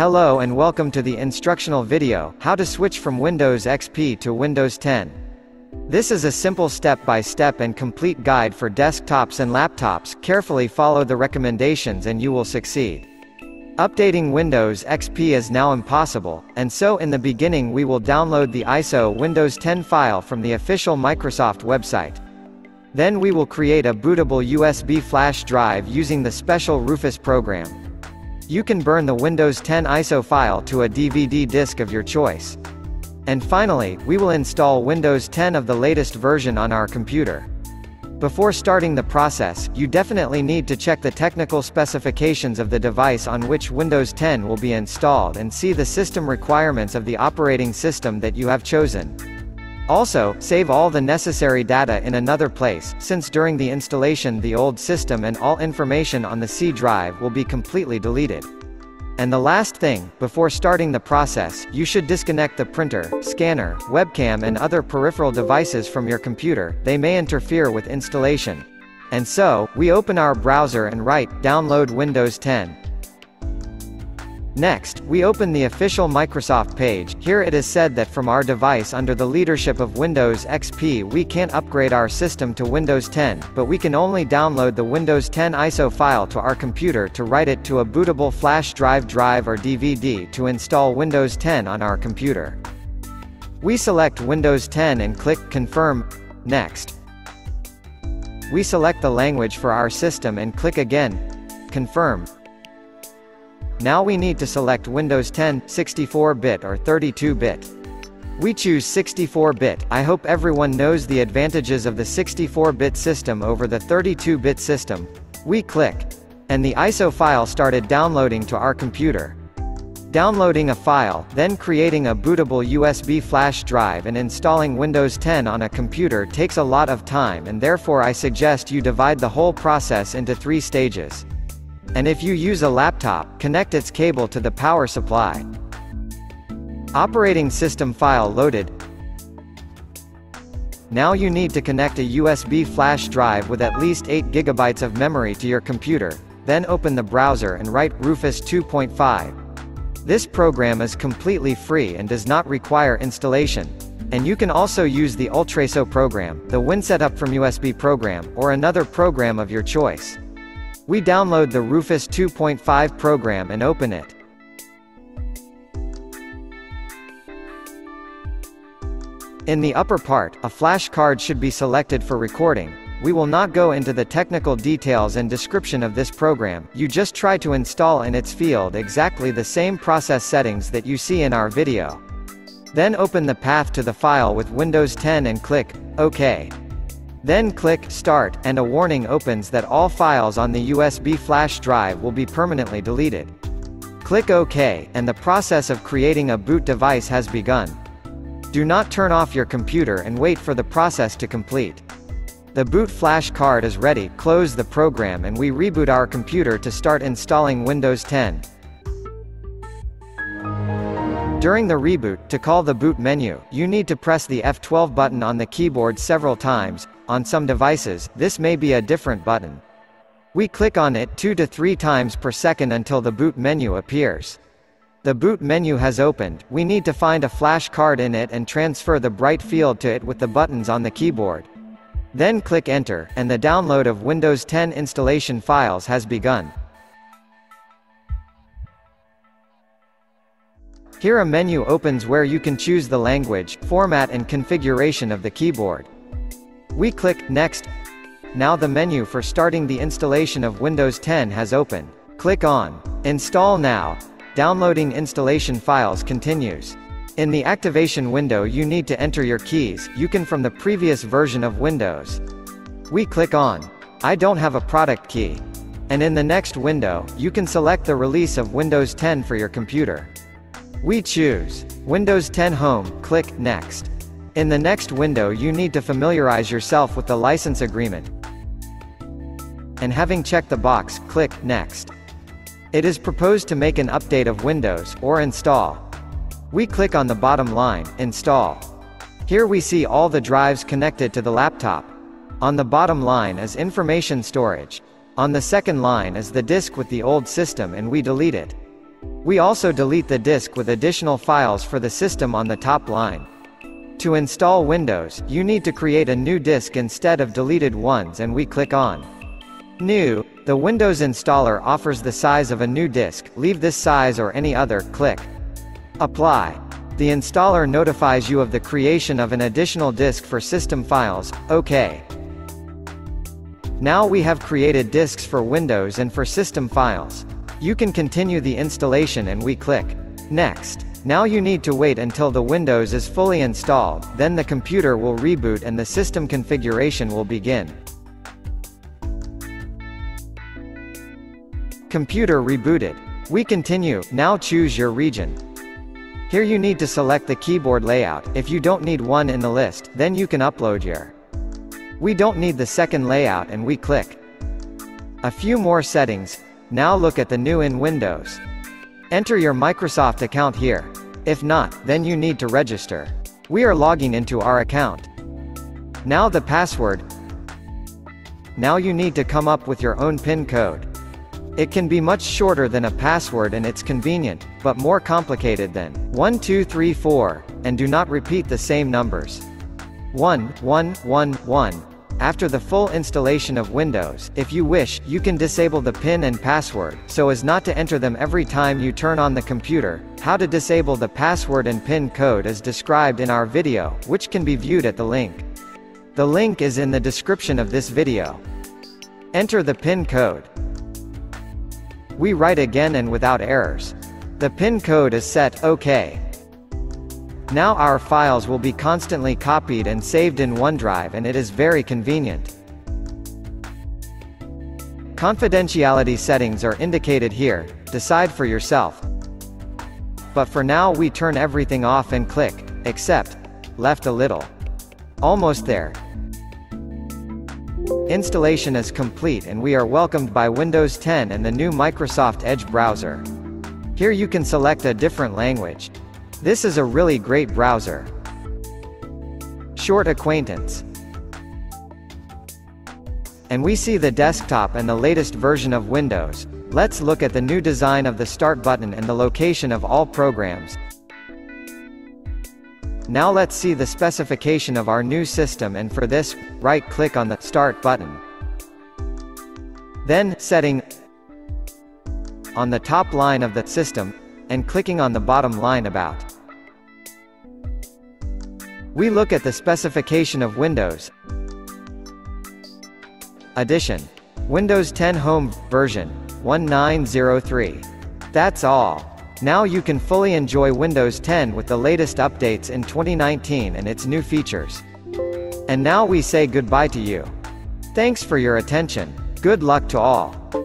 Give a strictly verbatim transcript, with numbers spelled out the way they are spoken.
Hello and welcome to the instructional video, how to switch from Windows X P to Windows ten. This is a simple step-by-step and complete guide for desktops and laptops. Carefully follow the recommendations and you will succeed. Updating Windows X P is now impossible, and so in the beginning we will download the I S O Windows ten file from the official Microsoft website. Then we will create a bootable U S B flash drive using the special Rufus program. You can burn the Windows ten I S O file to a D V D disc of your choice. And finally, we will install Windows ten of the latest version on our computer. Before starting the process, you definitely need to check the technical specifications of the device on which Windows ten will be installed and see the system requirements of the operating system that you have chosen. Also, save all the necessary data in another place, since during the installation the old system and all information on the C drive will be completely deleted. And the last thing, before starting the process, you should disconnect the printer, scanner, webcam and other peripheral devices from your computer. They may interfere with installation. And so, we open our browser and write, download Windows ten. Next, we open the official Microsoft page. Here it is said that from our device under the leadership of Windows X P we can't upgrade our system to Windows ten, but we can only download the Windows ten I S O file to our computer to write it to a bootable flash drive drive or D V D to install Windows ten on our computer. We select Windows ten and click Confirm. Next, we select the language for our system and click again, Confirm. Now we need to select Windows ten, sixty-four bit or thirty-two bit. We choose sixty-four bit. I hope everyone knows the advantages of the sixty-four bit system over the thirty-two bit system. We click, and the I S O file started downloading to our computer. Downloading a file, then creating a bootable U S B flash drive and installing Windows ten on a computer takes a lot of time, and therefore I suggest you divide the whole process into three stages. And if you use a laptop, connect its cable to the power supply. Operating system file loaded. Now you need to connect a U S B flash drive with at least eight gigabytes of memory to your computer, then open the browser and write Rufus two point five. This program is completely free and does not require installation. And you can also use the UltraISO program, the WinSetup from U S B program, or another program of your choice. We download the Rufus two point five program and open it. In the upper part, a flash card should be selected for recording. We will not go into the technical details and description of this program. You just try to install in its field exactly the same process settings that you see in our video. Then open the path to the file with Windows ten and click OK. Then click Start, and a warning opens that all files on the U S B flash drive will be permanently deleted. Click OK, and the process of creating a boot device has begun. Do not turn off your computer and wait for the process to complete. The boot flash card is ready. Close the program and we reboot our computer to start installing Windows ten. During the reboot, to call the boot menu, you need to press the F twelve button on the keyboard several times. On some devices, this may be a different button. We click on it two to three times per second until the boot menu appears. The boot menu has opened. We need to find a flash card in it and transfer the bright field to it with the buttons on the keyboard. Then click Enter, and the download of Windows ten installation files has begun. Here a menu opens where you can choose the language, format and configuration of the keyboard. We click Next. Now the menu for starting the installation of Windows ten has opened. Click on Install Now. Downloading installation files continues. In the activation window you need to enter your keys, you can from the previous version of Windows. We click on I don't have a product key. And in the next window, you can select the release of Windows ten for your computer. We choose Windows ten Home, click Next. In the next window you need to familiarize yourself with the license agreement. And having checked the box, click Next. It is proposed to make an update of Windows, or install. We click on the bottom line, Install. Here we see all the drives connected to the laptop. On the bottom line is information storage. On the second line is the disk with the old system and we delete it. We also delete the disk with additional files for the system on the top line. To install Windows, you need to create a new disk instead of deleted ones, and we click on New. The Windows installer offers the size of a new disk. Leave this size or any other, click Apply. The installer notifies you of the creation of an additional disk for system files, OK. Now we have created disks for Windows and for system files. You can continue the installation and we click Next. Now you need to wait until the Windows is fully installed, then the computer will reboot and the system configuration will begin. Computer rebooted. We continue. Now choose your region. Here you need to select the keyboard layout. If you don't need one in the list, then you can upload your. We don't need the second layout and we click a few more settings. Now look at the new in Windows. Enter your Microsoft account here. If not, then you need to register. We are logging into our account. Now the password. Now you need to come up with your own PIN code. It can be much shorter than a password and it's convenient, but more complicated than one two three four, and do not repeat the same numbers. one one one one. After the full installation of Windows, if you wish, you can disable the PIN and password, so as not to enter them every time you turn on the computer. How to disable the password and PIN code is described in our video, which can be viewed at the link. The link is in the description of this video. Enter the PIN code. We write again and without errors. The PIN code is set, OK. Now our files will be constantly copied and saved in OneDrive, and it is very convenient. Confidentiality settings are indicated here, decide for yourself. But for now we turn everything off and click, except, left a little. Almost there. Installation is complete and we are welcomed by Windows ten and the new Microsoft Edge browser. Here you can select a different language. This is a really great browser. Short acquaintance. And we see the desktop and the latest version of Windows. Let's look at the new design of the Start button and the location of all programs. Now let's see the specification of our new system, and for this, right-click on the Start button. Then, setting on the top line of the system, and clicking on the bottom line about. We look at the specification of Windows. Edition. Windows ten Home, version nineteen oh three. That's all. Now you can fully enjoy Windows ten with the latest updates in twenty nineteen and its new features. And now we say goodbye to you. Thanks for your attention. Good luck to all.